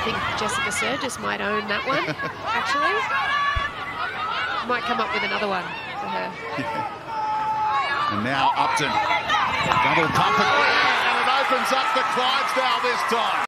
I think Jessica Sergis might own that one, actually. Might come up with another one for her. Yeah. And now Upton. Double pump. And it opens up for Clydsdale this time.